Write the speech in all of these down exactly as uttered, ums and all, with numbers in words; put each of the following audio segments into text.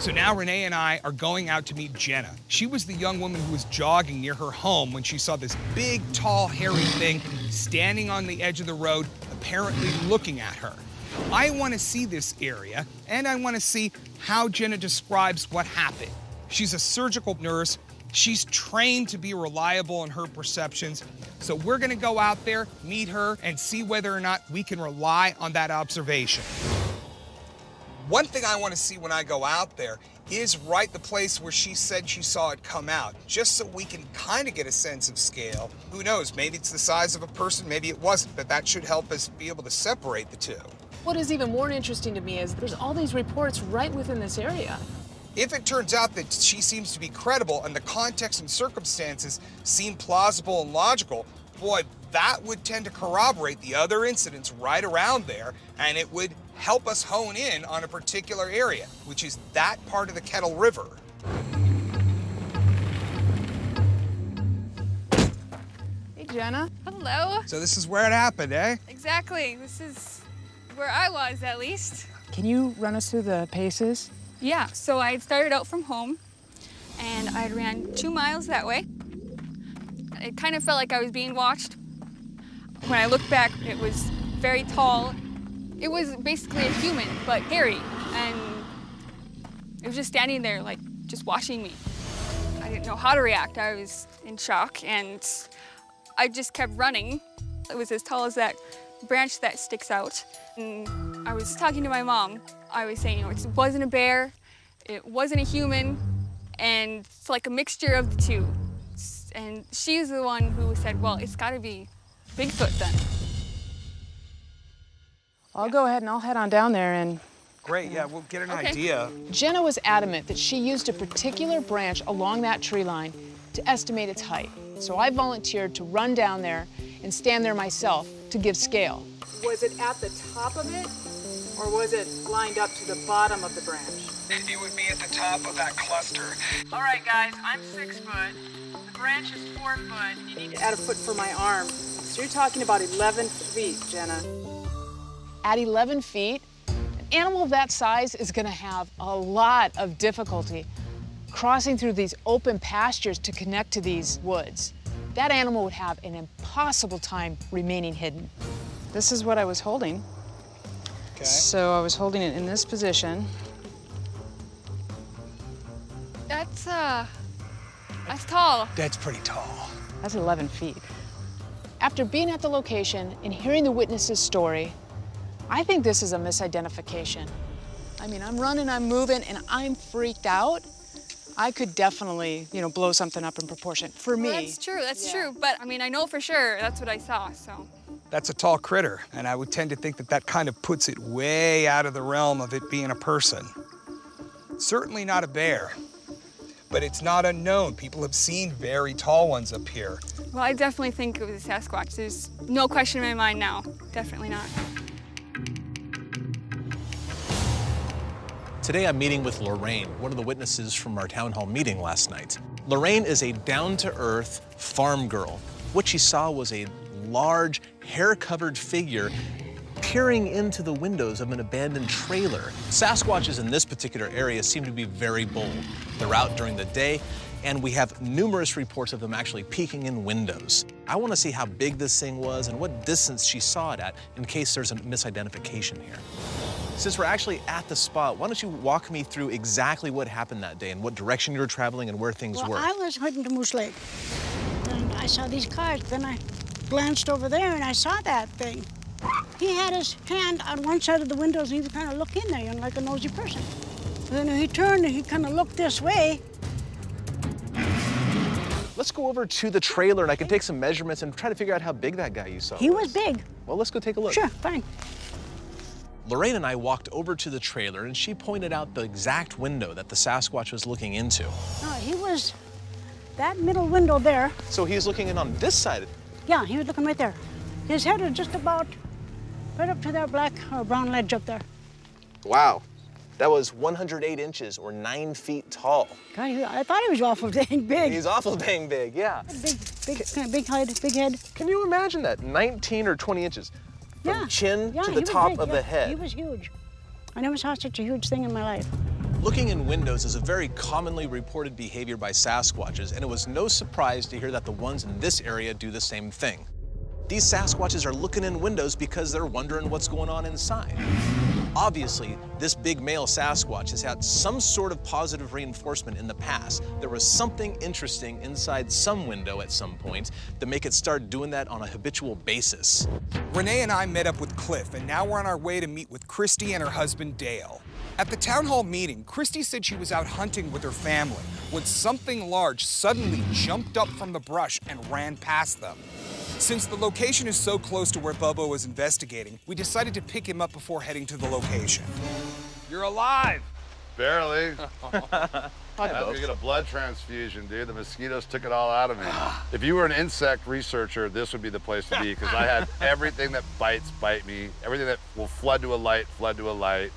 So now Renee and I are going out to meet Jenna. She was the young woman who was jogging near her home when she saw this big, tall, hairy thing standing on the edge of the road, apparently looking at her. I want to see this area, and I want to see how Jenna describes what happened. She's a surgical nurse. She's trained to be reliable in her perceptions. So we're going to go out there, meet her, and see whether or not we can rely on that observation. One thing I want to see when I go out there is right the place where she said she saw it come out, just so we can kind of get a sense of scale. Who knows, maybe it's the size of a person, maybe it wasn't, but that should help us be able to separate the two. What is even more interesting to me is there's all these reports right within this area. If it turns out that she seems to be credible and the context and circumstances seem plausible and logical, boy, that would tend to corroborate the other incidents right around there, and it would help us hone in on a particular area, which is that part of the Kettle River. Hey, Jenna. Hello. So this is where it happened, eh? Exactly. This is where I was, at least. Can you run us through the paces? Yeah. So I started out from home, and I ran two miles that way. It kind of felt like I was being watched. When I looked back, it was very tall. It was basically a human, but hairy, and it was just standing there, like, just watching me. I didn't know how to react. I was in shock, and I just kept running. It was as tall as that branch that sticks out. And I was talking to my mom. I was saying, you know, it wasn't a bear, it wasn't a human, and it's like a mixture of the two. And she's the one who said, well, it's gotta be Bigfoot then. I'll yeah. go ahead and I'll head on down there and... Great, yeah, we'll get an okay. idea. Jenna was adamant that she used a particular branch along that tree line to estimate its height. So I volunteered to run down there and stand there myself to give scale. Was it at the top of it, or was it lined up to the bottom of the branch? It would be at the top of that cluster. All right, guys, I'm six foot. Branch is four foot. You need to add a foot for my arm. So you're talking about eleven feet, Jenna. At eleven feet, an animal of that size is going to have a lot of difficulty crossing through these open pastures to connect to these woods. That animal would have an impossible time remaining hidden. This is what I was holding. Okay. So I was holding it in this position. That's, uh... That's tall. That's pretty tall. That's eleven feet. After being at the location and hearing the witness's story, I think this is a misidentification. I mean, I'm running, I'm moving, and I'm freaked out. I could definitely, you know, blow something up in proportion. For me. Well, that's true, that's yeah. true. But, I mean, I know for sure that's what I saw, so. That's a tall critter, and I would tend to think that that kind of puts it way out of the realm of it being a person. Certainly not a bear. But it's not unknown. People have seen very tall ones up here. Well, I definitely think it was a Sasquatch. There's no question in my mind now. Definitely not. Today I'm meeting with Lorraine, one of the witnesses from our town hall meeting last night. Lorraine is a down-to-earth farm girl. What she saw was a large, hair-covered figure peering into the windows of an abandoned trailer. Sasquatches in this particular area seem to be very bold. They're out during the day, and we have numerous reports of them actually peeking in windows. I want to see how big this thing was and what distance she saw it at in case there's a misidentification here. Since we're actually at the spot, why don't you walk me through exactly what happened that day and what direction you were traveling and where things well, were. I was heading to Moose Lake, and I saw these cars. Then I glanced over there, and I saw that thing. He had his hand on one side of the windows, and he was kind of looking in there, you know, like a nosy person. And then he turned, and he kind of looked this way. Let's go over to the trailer, and I can take some measurements and try to figure out how big that guy you saw. He was big. Well, let's go take a look. Sure, fine. Lorraine and I walked over to the trailer, and she pointed out the exact window that the Sasquatch was looking into. No, he was that middle window there. So he was looking in on this side? Yeah, he was looking right there. His head was just about right up to that black or brown ledge up there. Wow. That was one hundred eight inches or nine feet tall. God, I thought he was awful dang big. He's awful dang big, yeah. Big, big, kind of big head, big head. Can you imagine that? nineteen or twenty inches from yeah. chin yeah, to the top big, of yeah. the head. He was huge. I never saw such a huge thing in my life. Looking in windows is a very commonly reported behavior by Sasquatches, and it was no surprise to hear that the ones in this area do the same thing. These Sasquatches are looking in windows because they're wondering what's going on inside. Obviously, this big male Sasquatch has had some sort of positive reinforcement in the past. There was something interesting inside some window at some point to make it start doing that on a habitual basis. Renee and I met up with Cliff, and now we're on our way to meet with Christy and her husband, Dale. At the town hall meeting, Christy said she was out hunting with her family when something large suddenly jumped up from the brush and ran past them. Since the location is so close to where Bubba was investigating, we decided to pick him up before heading to the location. You're alive! Barely. I had to get a blood transfusion, dude. The mosquitoes took it all out of me. If you were an insect researcher, this would be the place to be, because I had everything that bites bite me, everything that will flood to a light, flood to a light.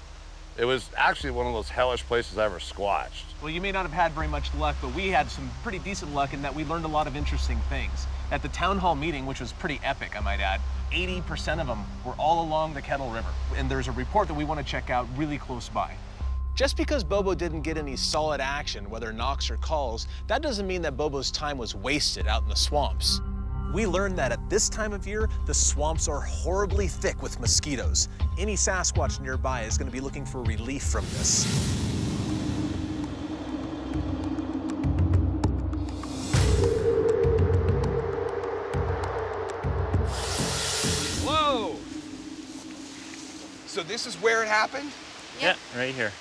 It was actually one of those hellish places I ever squatched. Well, you may not have had very much luck, but we had some pretty decent luck in that we learned a lot of interesting things. At the town hall meeting, which was pretty epic, I might add, eighty percent of them were all along the Kettle River. And there's a report that we want to check out really close by. Just because Bobo didn't get any solid action, whether knocks or calls, that doesn't mean that Bobo's time was wasted out in the swamps. We learned that at this time of year, the swamps are horribly thick with mosquitoes. Any Sasquatch nearby is going to be looking for relief from this. Whoa! So this is where it happened? Yep. Yeah, right here.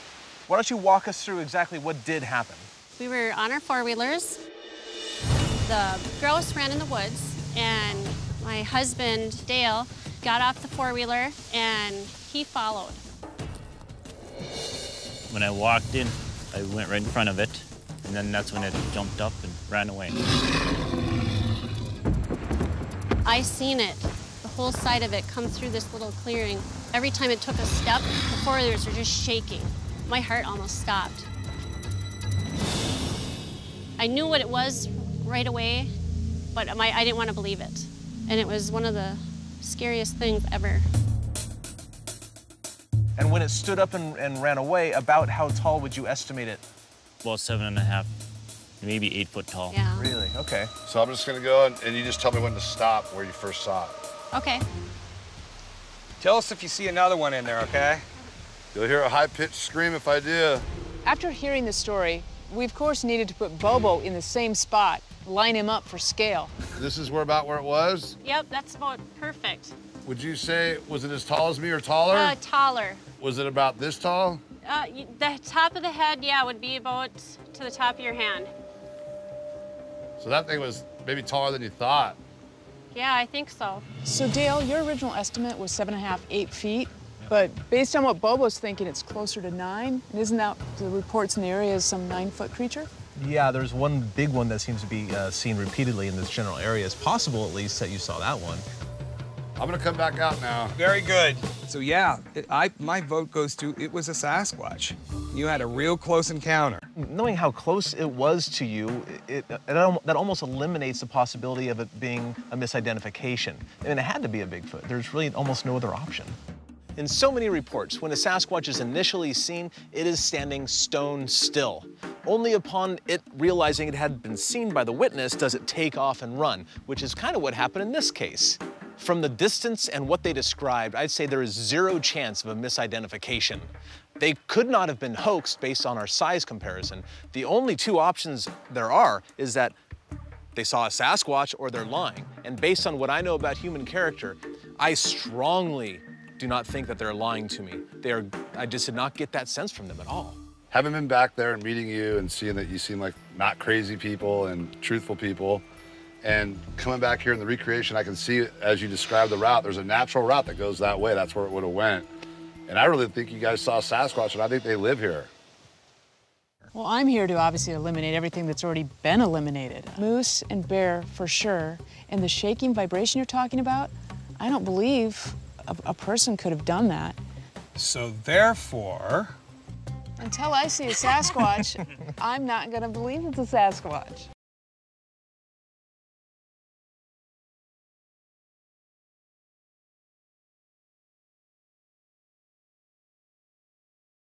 Why don't you walk us through exactly what did happen? We were on our four-wheelers. The grouse ran in the woods. And my husband, Dale, got off the four-wheeler, and he followed. When I walked in, I went right in front of it, and then that's when it jumped up and ran away. I seen it, the whole side of it, come through this little clearing. Every time it took a step, the four-wheelers were just shaking. My heart almost stopped. I knew what it was right away, but my, I didn't want to believe it. And it was one of the scariest things ever. And when it stood up and, and ran away, about how tall would you estimate it? Well, seven and a half, maybe eight foot tall. Yeah. Really? Okay. So I'm just going to go, and, and you just tell me when to stop, where you first saw it. Okay. Tell us if you see another one in there, okay? You'll hear a high-pitched scream if I do. After hearing the story, we, of course, needed to put Bobo in the same spot, line him up for scale. This is where about where it was? Yep, that's about perfect. Would you say, was it as tall as me or taller? Uh, taller. Was it about this tall? Uh, the top of the head, yeah, would be about to the top of your hand. So that thing was maybe taller than you thought. Yeah, I think so. So, Dale, your original estimate was seven and a half, eight feet. But based on what Bobo's thinking, it's closer to nine. And isn't that, the reports in the area is some nine-foot creature? Yeah, there's one big one that seems to be uh, seen repeatedly in this general area. It's possible, at least, that you saw that one. I'm going to come back out now. Very good. So, yeah, it, I, my vote goes to it was a Sasquatch. You had a real close encounter. Knowing how close it was to you, it, it, that almost eliminates the possibility of it being a misidentification. I mean, it had to be a Bigfoot. There's really almost no other option. In so many reports, when a Sasquatch is initially seen, it is standing stone still. Only upon it realizing it had been seen by the witness does it take off and run, which is kind of what happened in this case. From the distance and what they described, I'd say there is zero chance of a misidentification. They could not have been hoaxed based on our size comparison. The only two options there are is that they saw a Sasquatch or they're lying. And based on what I know about human character, I strongly do not think that they're lying to me. They are, I just did not get that sense from them at all. Having been back there and meeting you and seeing that you seem like not crazy people and truthful people, and coming back here in the recreation, I can see, as you described the route, there's a natural route that goes that way. That's where it would have went. And I really think you guys saw Sasquatch, and I think they live here. Well, I'm here to obviously eliminate everything that's already been eliminated. Moose and bear, for sure. And the shaking vibration you're talking about, I don't believe A, a person could have done that. So therefore, until I see a Sasquatch, I'm not going to believe it's a Sasquatch.